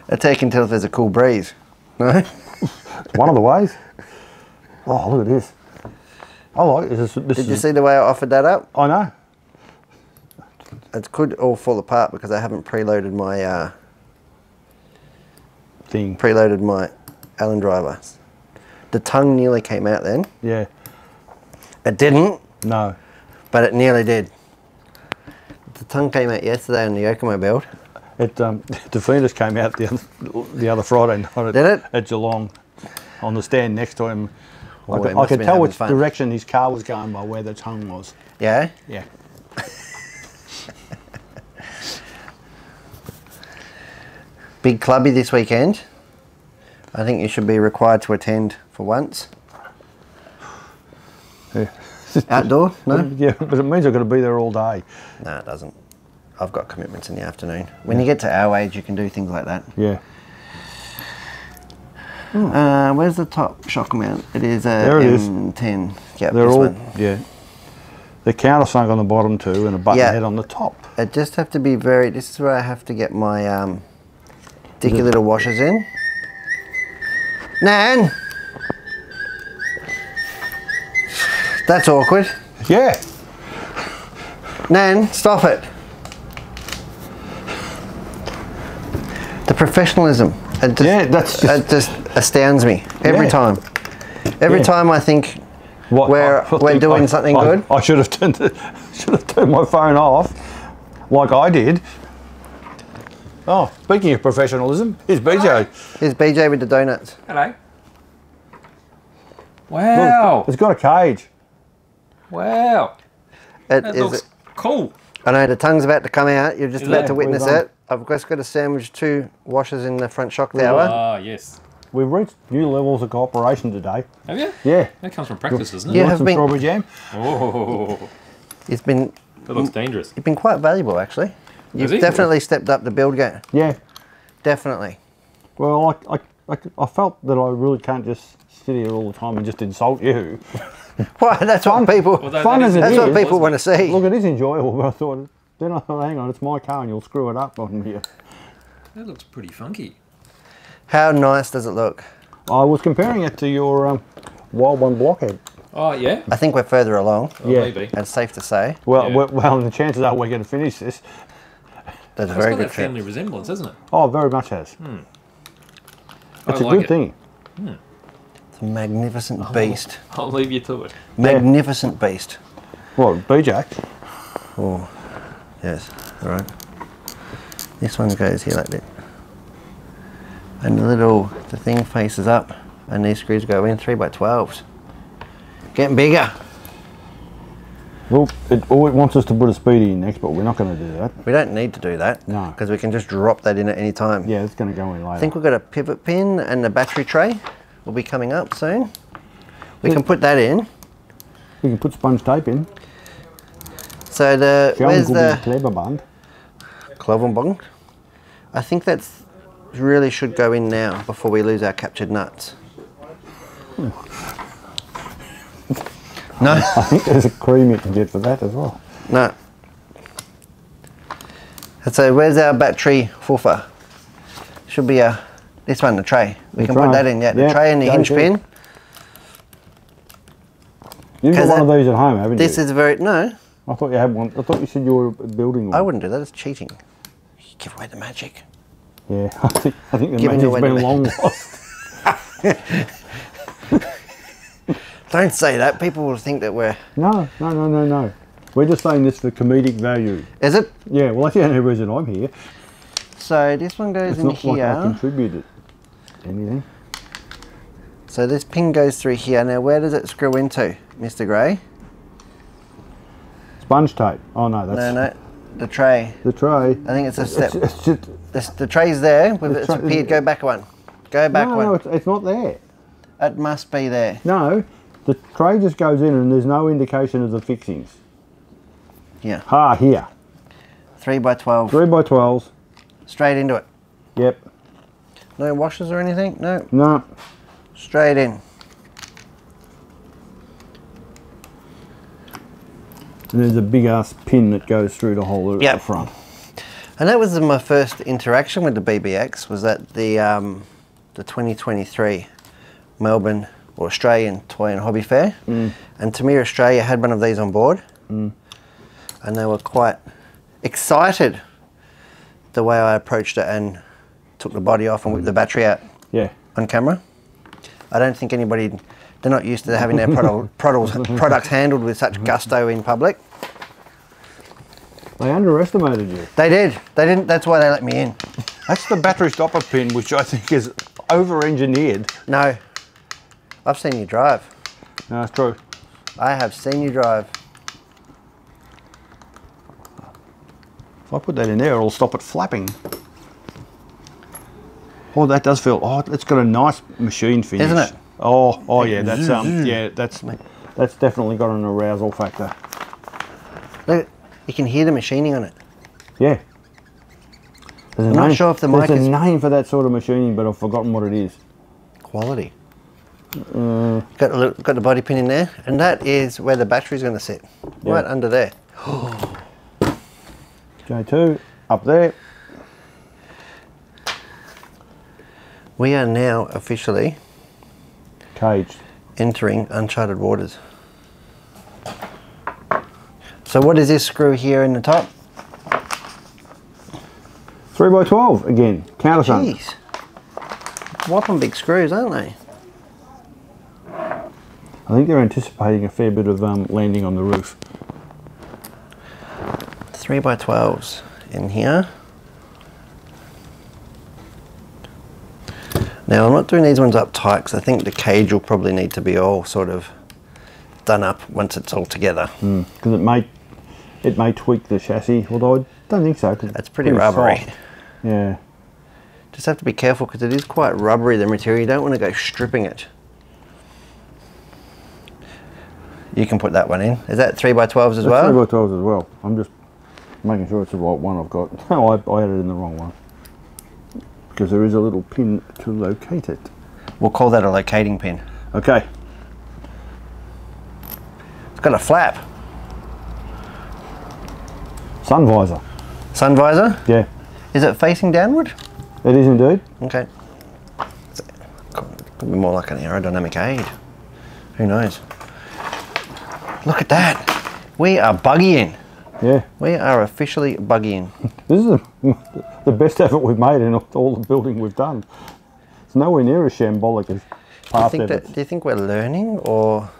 I take and tell if there's a cool breeze. No? It's one of the ways. Oh, look at this. I like this. Did you see the way I offered that up? I know. It could all fall apart because I haven't preloaded my thing. Preloaded my Allen driver. The tongue nearly came out then. Yeah. It didn't. No. But it nearly did. The tongue came out yesterday on the Yokomo build. It the fetus came out the other Friday night. Did it? At Geelong, on the stand next to him. Well, I could tell which direction his car was going by where the tongue was. Yeah. Yeah. Big clubby this weekend. I think you should be required to attend for once. Yeah. Outdoor? No? Yeah, but it means I've got to be there all day. No, it doesn't. I've got commitments in the afternoon. When you get to our age, you can do things like that. Yeah. Where's the top shock mount? It is a M10. Yeah, this one. Yeah. The countersunk on the bottom too, and a button head on the top. I just have to be very... This is where I have to get my... Stick your little washers in. Nan! That's awkward. Yeah. Nan, stop it. The professionalism. It just, it just astounds me every time. Every time I think we're doing something good. I should have turned my phone off, like I did. Oh, speaking of professionalism, here's BJ. Here's BJ with the donuts. Hello. Wow. Look, it's got a cage. Wow. That looks cool. I know, the tongue's about to come out. You're just about to witness it. I've just got to sandwich two washers in the front shock tower. Ah, yes. We've reached new levels of cooperation today. Have you? Yeah. That comes from practice, doesn't it? You have some been... strawberry jam. Oh. It's been... That looks dangerous. It's been quite valuable, actually. You've definitely stepped up the build game. Yeah. Definitely. Well, I felt that I really can't just sit here all the time and just insult you. Well, that's fun. What people... Well, that's what people want to see. Look, it is enjoyable, but I thought... Then I thought, hang on, it's my car and you'll screw it up on here. That looks pretty funky. How nice does it look? I was comparing it to your Wild One Blockhead. Oh, yeah? I think we're further along. Oh, yeah. Maybe. That's safe to say. Well, yeah. The chances are we're going to finish this. That's a very good chance. Family resemblance, isn't it? Oh, very much has. Hmm. It's a good thing. Hmm. It's a magnificent beast. I'll leave you to it. Magnificent beast. Well, BJ. Oh, yes. All right. This one goes here like that. And the thing faces up, and these screws go in 3x12s. Getting bigger. Well, it wants us to put a speedy in next, but we're not going to do that. We don't need to do that. No. Because we can just drop that in at any time. Yeah, it's going to go in later. I think we've got a pivot pin, and the battery tray will be coming up soon. We can put that in. We can put sponge tape in. So where's the Cloverbond? I think that's really should go in now before we lose our captured nuts. Hmm. No? I think there's a cream you can get for that as well. No. So where's our battery foofer? Should be this one, the tray. We can put that in, yeah. The tray and the hinge pin. You've got one of these at home, haven't you? This is very, no. I thought you had one. I thought you said you were building one. I wouldn't do that, it's cheating. You give away the magic. Yeah, I think the magic's been long lost. Don't say that. People will think that we're... No. We're just saying this for comedic value. Is it? Yeah, well, that's the only reason I'm here. So this one goes in here. It's not like I contributed anything. So this pin goes through here. Now, where does it screw into, Mr. Gray? Sponge tape. Oh, no, that's... No. The tray. The tray. I think it's a step. It's just, the tray's there. It's appeared. Go back one. Go back one. No, it's not there. It must be there. No, the tray just goes in and there's no indication of the fixings. Yeah. Ah, here. 3x12. 3x12s. Straight into it. Yep. No washers or anything? No. No. Straight in. There's a big ass pin that goes through the hole at the front. And that was my first interaction with the BBX, was at the 2023 Melbourne or Australian Toy and Hobby Fair. Mm. And Tamiya Australia had one of these on board. Mm. And they were quite excited the way I approached it and took the body off and whipped the battery out on camera. I don't think anybody... They're not used to having their product handled with such gusto in public. They underestimated you. They did. They didn't. That's why they let me in. That's the battery stopper pin, which I think is over-engineered. No. I've seen you drive. No, that's true. I have seen you drive. If I put that in there, it'll stop it flapping. Oh, that does feel... Oh, it's got a nice machine finish. Isn't it? Oh yeah, that's definitely got an arousal factor. Look, you can hear the machining on it. Yeah. I'm not sure if the mic is... There's a name for that sort of machining, but I've forgotten what it is. Quality. Got the body pin in there, and that is where the battery's going to sit. Yeah. Right under there. J2, up there. We are now officially... Caged. Entering uncharted waters. So what is this screw here in the top? 3x12 again, countersunk. Jeez. Whopping big screws, aren't they? I think they're anticipating a fair bit of landing on the roof. 3x12s in here. Now, I'm not doing these ones up tight because I think the cage will probably need to be all sort of done up once it's all together. Because it may tweak the chassis, although I don't think so. That's pretty rubbery. Soft. Yeah. Just have to be careful because it is quite rubbery, the material. You don't want to go stripping it. You can put that one in. Is that 3x12s as well? 3x12s as well. I'm just making sure it's the right one I've got. No, I added in the wrong one. Because there is a little pin to locate it. We'll call that a locating pin. Okay. It's got a flap. Sun visor. Sun visor? Yeah. Is it facing downward? It is indeed. Okay. Could be more like an aerodynamic aid. Who knows? Look at that. We are buggying. Yeah. We are officially buggying. This is the best effort we've made in all the building we've done. It's nowhere near as shambolic as past efforts. Do you think we're learning, or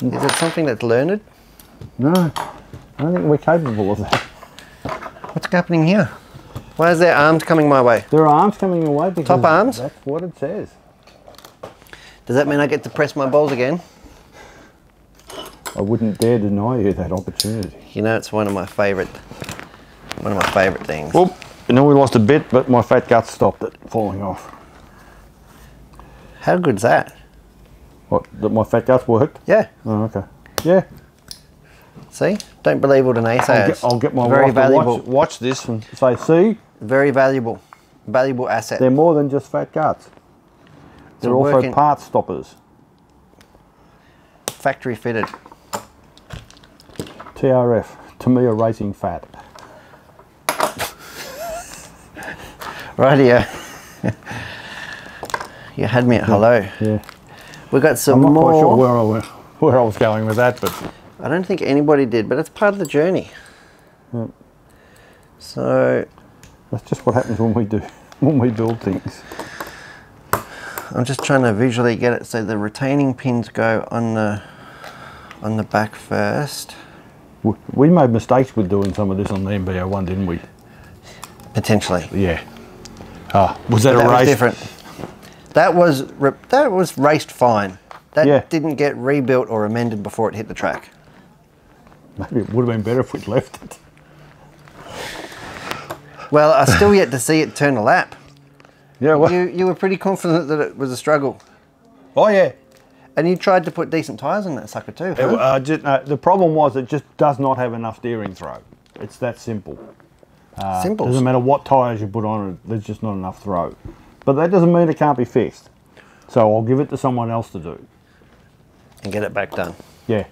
is it something that's learned? No, I don't think we're capable of that. What's happening here? Why is there arms coming my way? There are arms coming your way because top arms? That's what it says. Does that mean I get to press my balls again? I wouldn't dare deny you that opportunity. You know, it's one of my favourite things. Well, you know, we lost a bit, but my fat gut stopped it falling off. How good's that? What, that my fat gut worked? Yeah. Oh, okay. Yeah. See? Don't believe all the naysayers. I'll get my wife to watch this and say, see? Very valuable. Valuable asset. They're more than just fat guts. They're also part stoppers. Factory fitted. TRF. Tamiya Racing Fat. Right here. You had me at hello. Yeah. We got some more. I'm not quite sure where I was going with that, but... I don't think anybody did, but it's part of the journey. Yeah. So that's just what happens when we do, when we build things. I'm just trying to visually get it so the retaining pins go on the back first. We made mistakes with doing some of this on the MB-01, didn't we? Potentially. Yeah. Ah, was that a race? Different. That was raced fine. That didn't get rebuilt or amended before it hit the track. Maybe it would have been better if we'd left it. Well, I still yet to see it turn a lap. Yeah, well. You were pretty confident that it was a struggle. Oh, yeah. And you tried to put decent tyres on that sucker too, huh? The problem was it just does not have enough steering throw. It's that simple. Simple. Doesn't matter what tyres you put on it, there's just not enough throw. But that doesn't mean it can't be fixed. So I'll give it to someone else to do. And get it back done. Yeah.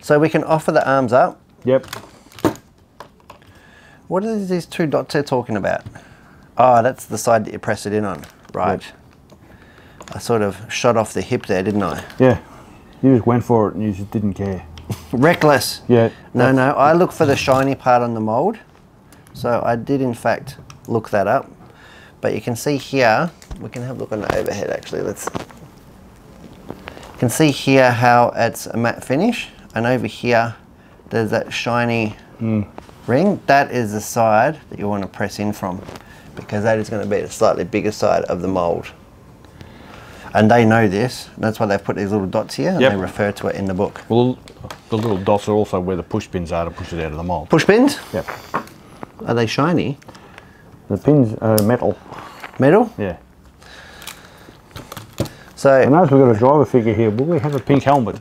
So we can offer the arms up. Yep. What are these two dots they're talking about? Oh, that's the side that you press it in on. Right. Yep. I sort of shot off the hip there, didn't I? Yeah. You just went for it and you just didn't care. Reckless. Yeah. No, no. I look for the shiny part on the mould. So I did, in fact, look that up. But you can see here, we can have a look on the overhead actually. You can see here how it's a matte finish, and over here there's that shiny ring. That is the side that you want to press in from, because that is going to be the slightly bigger side of the mould. And they know this, and that's why they've put these little dots here, and they refer to it in the book. Well, the little dots are also where the push pins are to push it out of the mould. Push pins? Yep. Are they shiny? The pins are metal. Metal? Yeah. So I notice we've got a driver figure here. Will we have a pink helmet?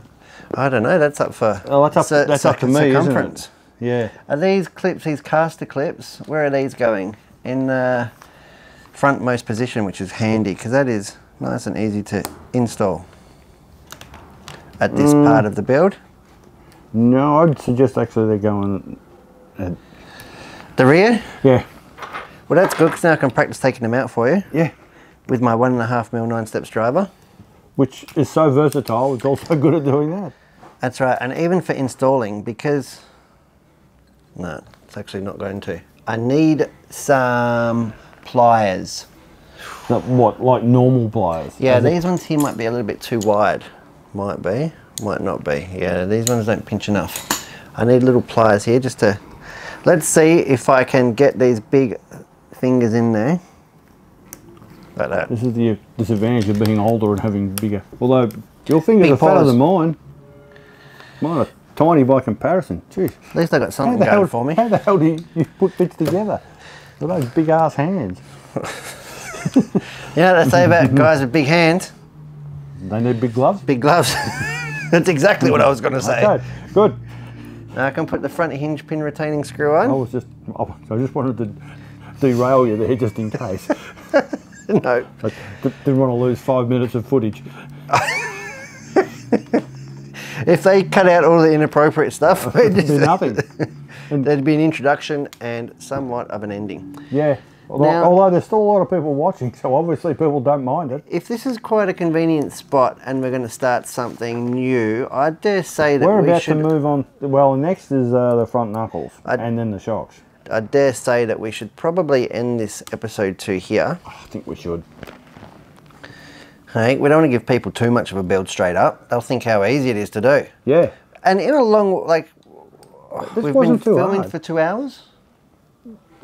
I don't know. That's up for that's up to me, circumference. Isn't it? Yeah. Are these clips, these caster clips? Where are these going? In the frontmost position, which is handy because that is nice and easy to install at this part of the build. No, I'd suggest actually they're going at the rear. Yeah. Well, that's good because now I can practice taking them out for you. Yeah. With my 1.5mm 9-steps driver. Which is so versatile, it's also good at doing that. That's right, and even for installing, because... No, it's actually not going to. I need some pliers. Not what, like normal pliers? Yeah, these ones here might be a little bit too wide. Might be, might not be. Yeah, these ones don't pinch enough. I need little pliers here just to... Let's see if I can get these big fingers in there. Like that. This is the disadvantage of being older and having bigger. Although your fingers are fatter than mine. Mine are tiny by comparison. Jeez. At least they got something going for me. How the hell do you put bits together? Look at those big ass hands. You know what they say about guys with big hands? They need big gloves? Big gloves. That's exactly what I was going to say. Okay, good. Now I can put the front hinge pin retaining screw on. I just wanted to derail you there just in case. No. I didn't want to lose 5 minutes of footage. If they cut out all the inappropriate stuff, it'd be nothing. There'd be an introduction and somewhat of an ending. Yeah. Now, although there's still a lot of people watching, so obviously people don't mind it. If this is quite a convenient spot and we're going to start something new, I dare say that we should... We're about to move on. Well, next is the front knuckles and then the shocks. I dare say that we should probably end this episode 2 here. I think we should. Hey, we don't want to give people too much of a build straight up. They'll think how easy it is to do. Yeah. And in a long... like, this we've been filming for 2 hours?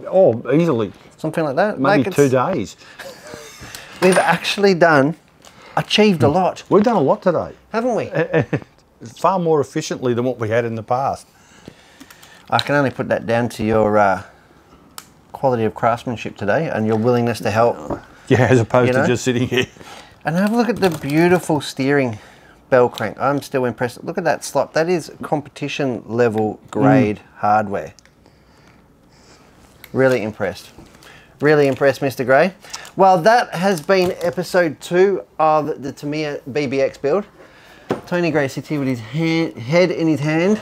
Oh, easily. Something like that. Maybe like 2 days. We've actually achieved a lot. We've done a lot today. Haven't we? Far more efficiently than what we had in the past. I can only put that down to your quality of craftsmanship today and your willingness to help. Yeah, as opposed to just sitting here. And have a look at the beautiful steering bell crank. I'm still impressed. Look at that slot. That is competition level grade hardware. Really impressed. Really impressed, Mr. Gray. Well, that has been episode 2 of the Tamiya BBX build. Tony Gray sits here with his head in his hand.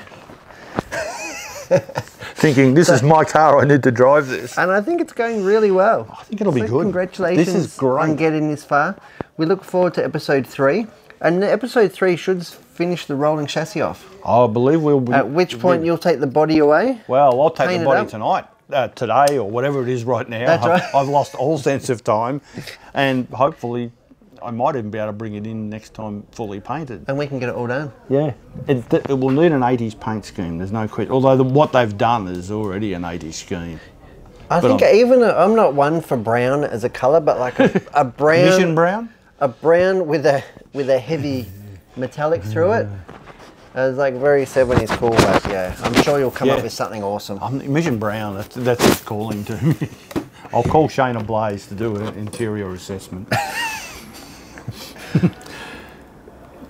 Thinking, this is my car, I need to drive this. And I think it's going really well. I think it'll be good. Congratulations on getting this far. We look forward to episode 3. And episode 3 should finish the rolling chassis off. I believe we'll be... At which point you'll take the body away. Well, I'll take the body tonight. Today or whatever it is right now. That's right. I've lost all sense of time, and hopefully I might even be able to bring it in next time fully painted. And we can get it all done. Yeah, it will need an 80s paint scheme, there's no question. Although what they've done is already an 80s scheme. I'm not one for brown as a colour, but like a brown... Mission brown? A brown with a heavy metallic through it. It's like very 70s cool, but yeah, I'm sure you'll come up with something awesome. Mission Brown, that's his calling to me. I'll call Shayna Blaze to do an interior assessment.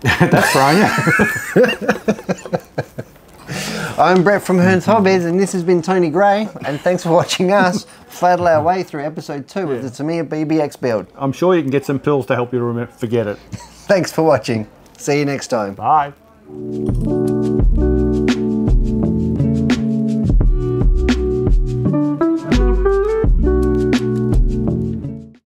That's right. I'm Brett from Hearns Hobbies, and this has been Tony Gray, and thanks for watching us fladdle our way through episode 2 of the Tamiya BBX build. I'm sure you can get some pills to help you forget it. Thanks for watching. See you next time. Bye. Thank you.